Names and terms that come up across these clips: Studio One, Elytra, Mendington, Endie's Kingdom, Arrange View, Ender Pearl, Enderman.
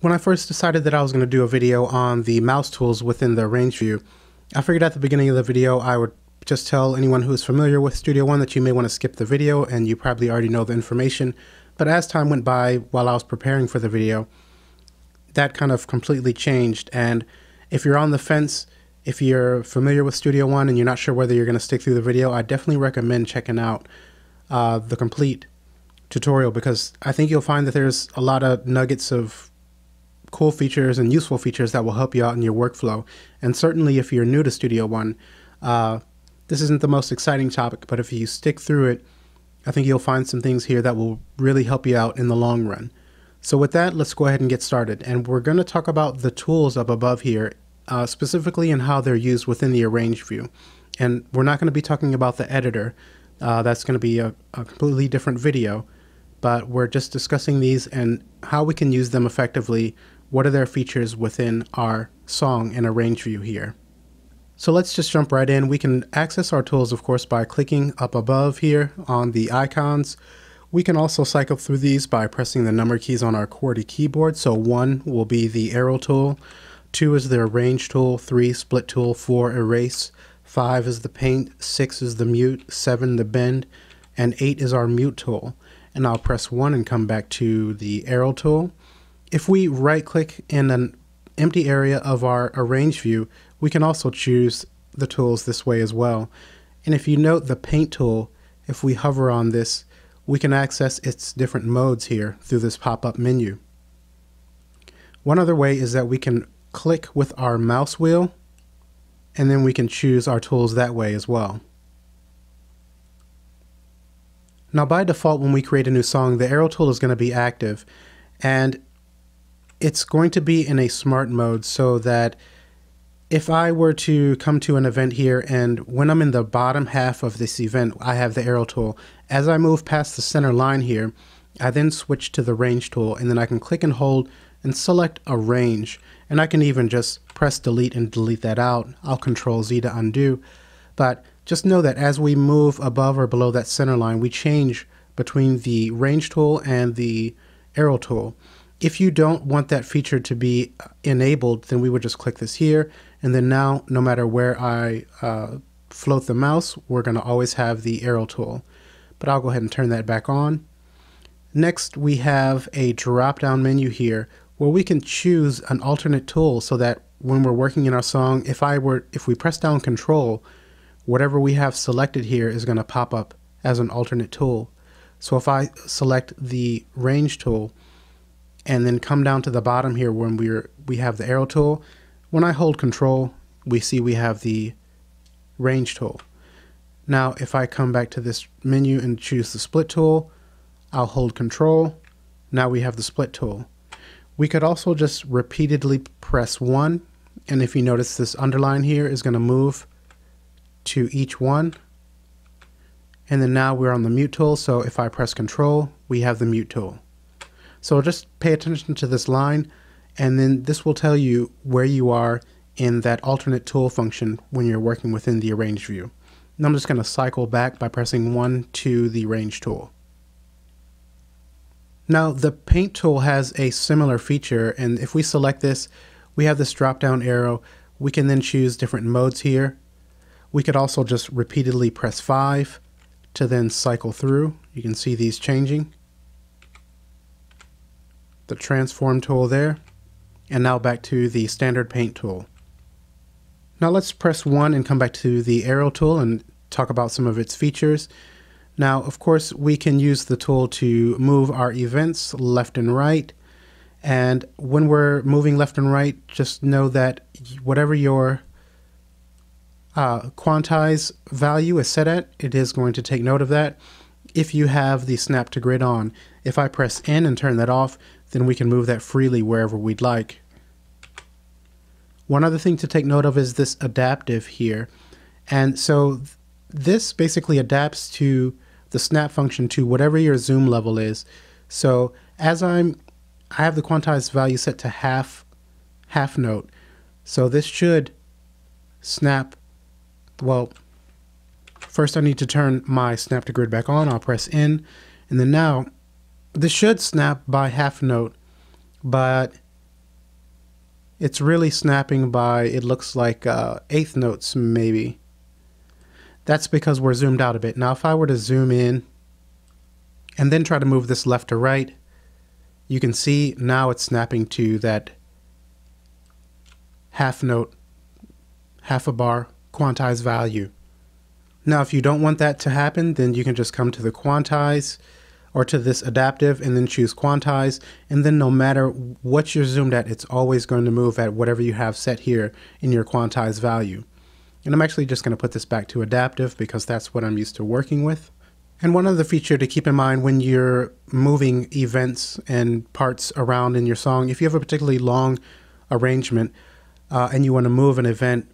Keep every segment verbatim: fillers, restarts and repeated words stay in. When I first decided that I was going to do a video on the mouse tools within the range view, I figured at the beginning of the video I would just tell anyone who is familiar with Studio One that you may want to skip the video and you probably already know the information. But as time went by while I was preparing for the video, that kind of completely changed. And if you're on the fence, if you're familiar with Studio One and you're not sure whether you're going to stick through the video, I definitely recommend checking out uh, the complete tutorial, because I think you'll find that there's a lot of nuggets of cool features and useful features that will help you out in your workflow. And certainly if you're new to Studio One, uh, this isn't the most exciting topic, but if you stick through it, I think you'll find some things here that will really help you out in the long run. So with that, let's go ahead and get started. And we're going to talk about the tools up above here, uh, specifically and how they're used within the Arrange view. And we're not going to be talking about the editor. Uh, that's going to be a, a completely different video, but we're just discussing these and how we can use them effectively. What are their features within our song and arrange view here? So let's just jump right in. We can access our tools, of course, by clicking up above here on the icons. We can also cycle through these by pressing the number keys on our QWERTY keyboard. So one will be the arrow tool, two is the arrange tool, three split tool, four erase, five is the paint, six is the mute, seven the bend, and eight is our mute tool. And I'll press one and come back to the arrow tool. If we right click in an empty area of our arrange view, we can also choose the tools this way as well. And if you note the paint tool, if we hover on this, we can access its different modes here through this pop-up menu. One other way is that we can click with our mouse wheel, and then we can choose our tools that way as well. Now by default, when we create a new song, the arrow tool is going to be active, and it's going to be in a smart mode so that if I were to come to an event here and when I'm in the bottom half of this event, I have the arrow tool. As I move past the center line here, I then switch to the range tool, and then I can click and hold and select a range. And I can even just press delete and delete that out. I'll control Z to undo. But just know that as we move above or below that center line, we change between the range tool and the arrow tool. If you don't want that feature to be enabled, then we would just click this here. And then now, no matter where I uh, float the mouse, we're going to always have the arrow tool. But I'll go ahead and turn that back on. Next, we have a drop-down menu here where we can choose an alternate tool so that when we're working in our song, if I were, if we press down Control, whatever we have selected here is going to pop up as an alternate tool. So if I select the range tool, and then come down to the bottom here when we're, we have the arrow tool. When I hold Control, we see we have the range tool. Now, if I come back to this menu and choose the split tool, I'll hold Control. Now we have the split tool. We could also just repeatedly press one. And if you notice, this underline here is going to move to each one. And then now we're on the mute tool. So if I press Control, we have the mute tool. So just pay attention to this line, and then this will tell you where you are in that alternate tool function when you're working within the arrange view. And I'm just going to cycle back by pressing one to the range tool. Now the paint tool has a similar feature, and if we select this, we have this drop down arrow. We can then choose different modes here. We could also just repeatedly press five to then cycle through. You can see these changing. The transform tool there, and now back to the standard paint tool. Now let's press one and come back to the arrow tool and talk about some of its features. Now, of course, we can use the tool to move our events left and right. And when we're moving left and right, just know that whatever your uh, quantize value is set at, it is going to take note of that. If you have the snap to grid on, if I press N and turn that off, then we can move that freely wherever we'd like. One other thing to take note of is this adaptive here. And so th this basically adapts to the snap function to whatever your zoom level is. So as I'm, I have the quantized value set to half, half note. So this should snap, well, first I need to turn my snap to grid back on. I'll press N, and then now this should snap by half note, but It's really snapping by, it looks like uh, eighth notes maybe. That's because we're zoomed out a bit. Now if I were to zoom in and then try to move this left to right, you can see now it's snapping to that half note, half a bar, quantized value. Now if you don't want that to happen, then you can just come to the quantize or to this adaptive and then choose quantize, and then no matter what you're zoomed at, it's always going to move at whatever you have set here in your quantized value. And I'm actually just going to put this back to adaptive because that's what I'm used to working with. And one other feature to keep in mind when you're moving events and parts around in your song, if you have a particularly long arrangement uh, and you want to move an event,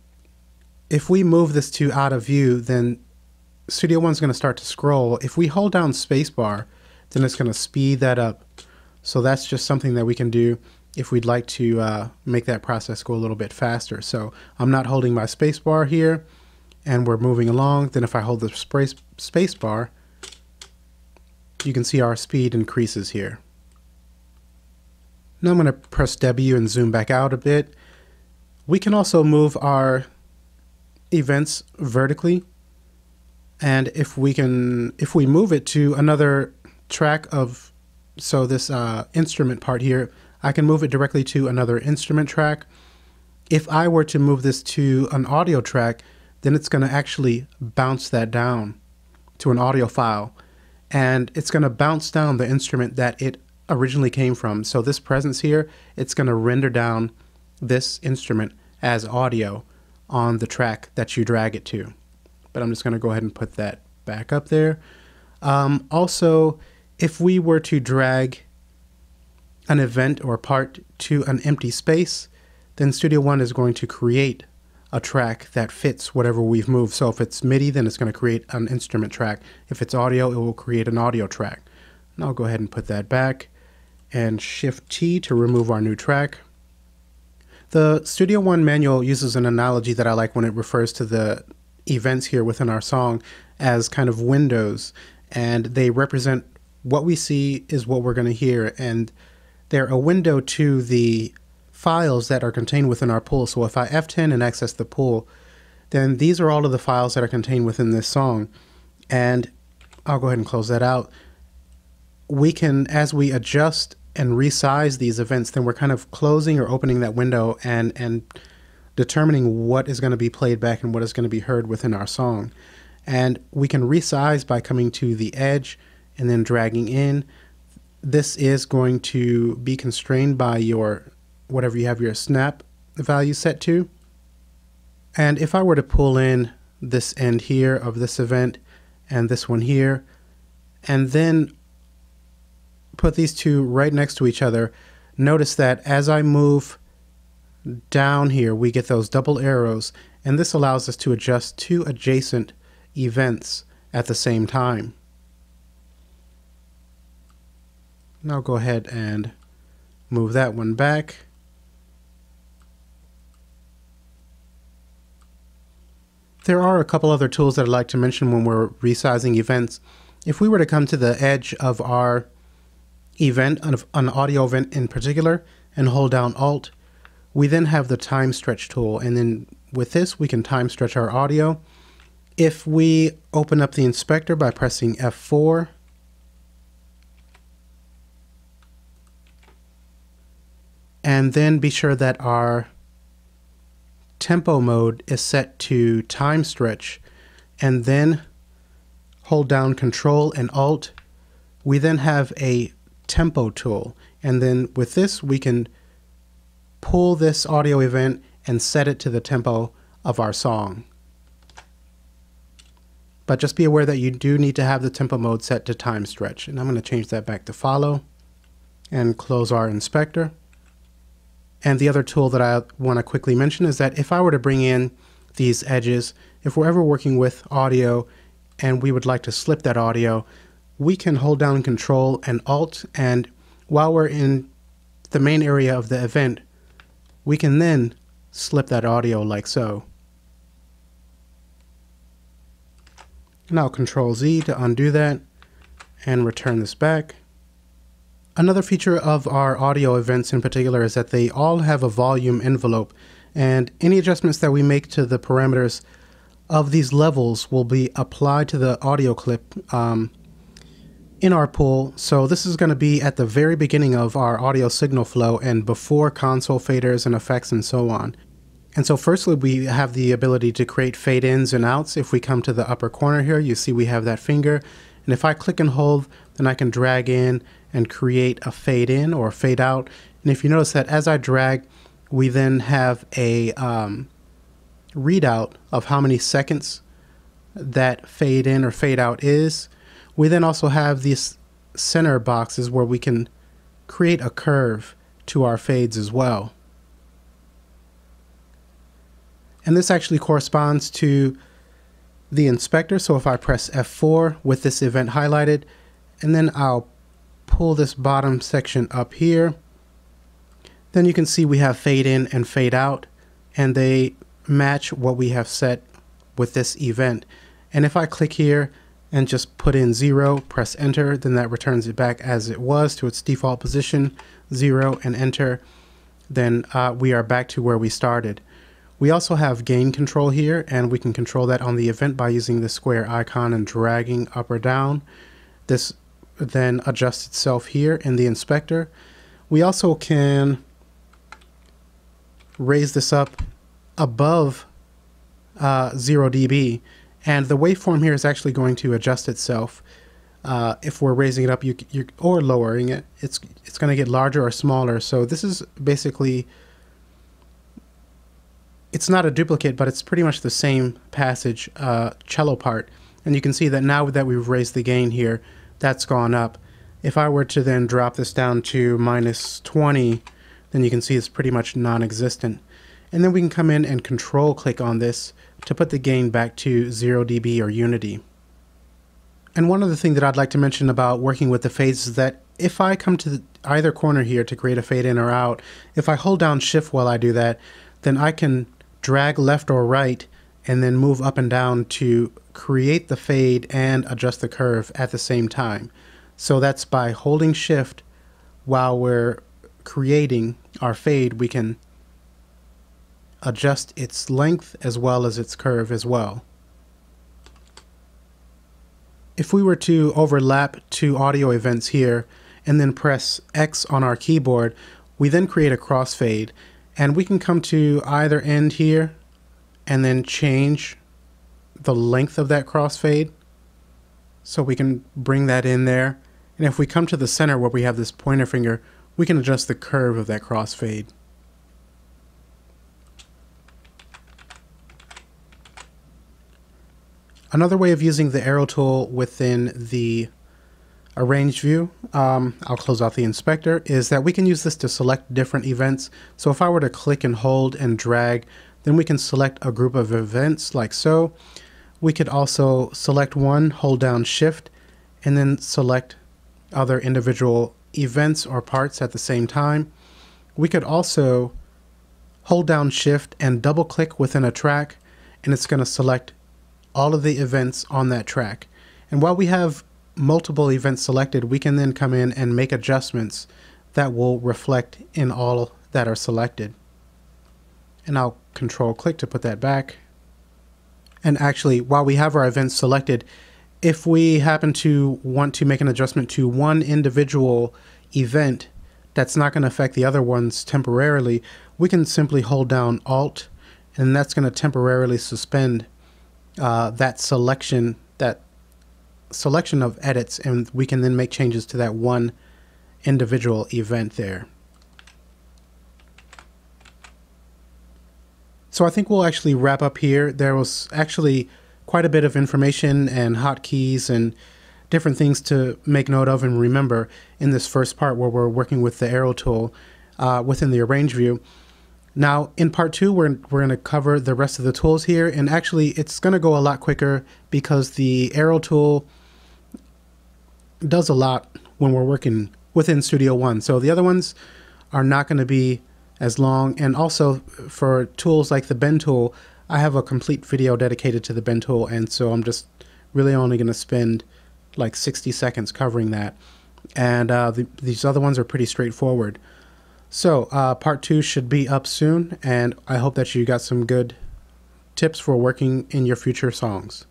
if we move this to out of view, then Studio One's going to start to scroll. If we hold down spacebar, then it's going to speed that up. So that's just something that we can do if we'd like to uh, make that process go a little bit faster. So I'm not holding my spacebar here and we're moving along. Then if I hold the space, space bar, you can see our speed increases here. Now I'm going to press W and zoom back out a bit. We can also move our events vertically. And if we can, if we move it to another track of, so this uh, instrument part here, I can move it directly to another instrument track. If I were to move this to an audio track, then it's going to actually bounce that down to an audio file. And it's going to bounce down the instrument that it originally came from. So this presence here, it's going to render down this instrument as audio on the track that you drag it to. But I'm just going to go ahead and put that back up there. Um, also, if we were to drag an event or part to an empty space, then Studio One is going to create a track that fits whatever we've moved. So if it's MIDI, then it's going to create an instrument track. If it's audio, it will create an audio track. And I'll go ahead and put that back and Shift T to remove our new track. The Studio One manual uses an analogy that I like when it refers to the events here within our song as kind of windows, and they represent what we see is what we're going to hear, and they're a window to the files that are contained within our pool. So if I F ten and access the pool, then these are all of the files that are contained within this song. And I'll go ahead and close that out. We can, as we adjust and resize these events, then we're kind of closing or opening that window and, and determining what is going to be played back and what is going to be heard within our song. And we can resize by coming to the edge and then dragging in. This is going to be constrained by your, whatever you have your snap value set to. And if I were to pull in this end here of this event and this one here, and then put these two right next to each other, notice that as I move down here, we get those double arrows, and this allows us to adjust two adjacent events at the same time. And I'll go ahead and move that one back. There are a couple other tools that I'd like to mention when we're resizing events. If we were to come to the edge of our event, of an audio event in particular, and hold down Alt, we then have the time stretch tool. And then with this, we can time stretch our audio. If we open up the inspector by pressing F four, and then be sure that our tempo mode is set to time stretch, and then hold down Control and Alt. We then have a tempo tool, and then with this we can pull this audio event and set it to the tempo of our song. But just be aware that you do need to have the tempo mode set to time stretch, and I'm going to change that back to follow and close our inspector. And the other tool that I want to quickly mention is that if I were to bring in these edges, if we're ever working with audio and we would like to slip that audio, we can hold down Control and Alt, and while we're in the main area of the event, we can then slip that audio like so. Now Control Z to undo that and return this back. Another feature of our audio events in particular is that they all have a volume envelope, and any adjustments that we make to the parameters of these levels will be applied to the audio clip um, in our pool. So this is going to be at the very beginning of our audio signal flow and before console faders and effects and so on. And so firstly, we have the ability to create fade ins and outs. If we come to the upper corner here, you see we have that finger. And if I click and hold, then I can drag in and create a fade in or fade out. And if you notice that as I drag, we then have a um, readout of how many seconds that fade in or fade out is. We then also have these center boxes where we can create a curve to our fades as well. And this actually corresponds to the inspector. So if I press F four with this event highlighted, and then I'll pull this bottom section up here, then you can see we have fade in and fade out, and they match what we have set with this event. And if I click here and just put in zero, press enter, then that returns it back as it was to its default position, zero, and enter, then uh, we are back to where we started. We also have gain control here, and we can control that on the event by using the square icon and dragging up or down. This then adjusts itself here in the inspector. We also can raise this up above uh, zero D B, and the waveform here is actually going to adjust itself. Uh, if we're raising it up you, you, or lowering it, it's, it's going to get larger or smaller. So this is basically, it's not a duplicate, but it's pretty much the same passage, uh, cello part. And you can see that now that we've raised the gain here, that's gone up. If I were to then drop this down to minus twenty, then you can see it's pretty much non-existent. And then we can come in and control click on this to put the gain back to zero D B or unity. And one other thing that I'd like to mention about working with the fades is that if I come to the, either corner here to create a fade in or out, if I hold down shift while I do that, then I can drag left or right and then move up and down to create the fade and adjust the curve at the same time. So that's by holding shift while we're creating our fade, we can adjust its length as well as its curve as well. If we were to overlap two audio events here and then press X on our keyboard, we then create a crossfade, and we can come to either end here and then change the length of that crossfade. So we can bring that in there. And if we come to the center where we have this pointer finger, we can adjust the curve of that crossfade. Another way of using the arrow tool within the arrange view, um, I'll close out the inspector, is that we can use this to select different events. So if I were to click and hold and drag, then we can select a group of events like so. We could also select one, hold down shift, and then select other individual events or parts at the same time. We could also hold down shift and double click within a track, and it's going to select all of the events on that track. And while we have multiple events selected, we can then come in and make adjustments that will reflect in all that are selected. And I'll control click to put that back. And actually, while we have our events selected, if we happen to want to make an adjustment to one individual event that's not going to affect the other ones temporarily, we can simply hold down Alt, and that's going to temporarily suspend uh, that selection, that selection of edits, and we can then make changes to that one individual event there. So I think we'll actually wrap up here. There was actually quite a bit of information and hotkeys and different things to make note of and remember in this first part where we're working with the arrow tool uh, within the arrange view. Now in part two, we're, we're going to cover the rest of the tools here, and actually it's going to go a lot quicker because the arrow tool does a lot when we're working within Studio One. So the other ones are not going to be as long, and also for tools like the bend tool, I have a complete video dedicated to the bend tool, and so I'm just really only going to spend like sixty seconds covering that. and uh, the, these other ones are pretty straightforward. So uh, part two should be up soon, and I hope that you got some good tips for working in your future songs.